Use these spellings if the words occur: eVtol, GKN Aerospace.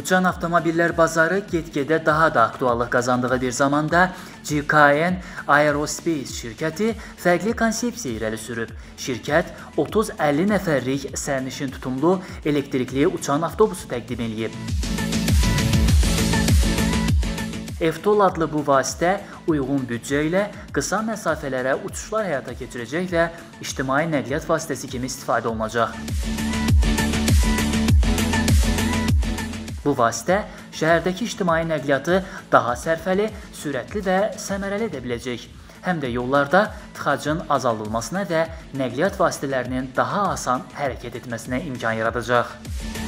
Uçan avtomobillər bazarı get-gedə daha da aktuallıq qazandığı bir zamanda GKN Aerospace şirkəti fərqli konsepsiya irəli sürüb. Şirkət 30-50 nəfərlik sərnişin tutumlu elektrikli uçan avtobusu təqdim edib. eVtol adlı bu vasitə uyğun büdcə ilə qısa məsafələrə uçuşlar həyata keçirəcək və ictimai nəqliyyat vasitəsi kimi istifadə olunacaq. Bu vasitə şəhərdəki ictimai nəqliyyatı daha sərfəli, sürətli və səmərəli edə biləcək. Həm də yollarda tıxacın azaldılmasına və nəqliyyat vasitələrinin daha asan hərəkət etməsinə imkan yaradacaq.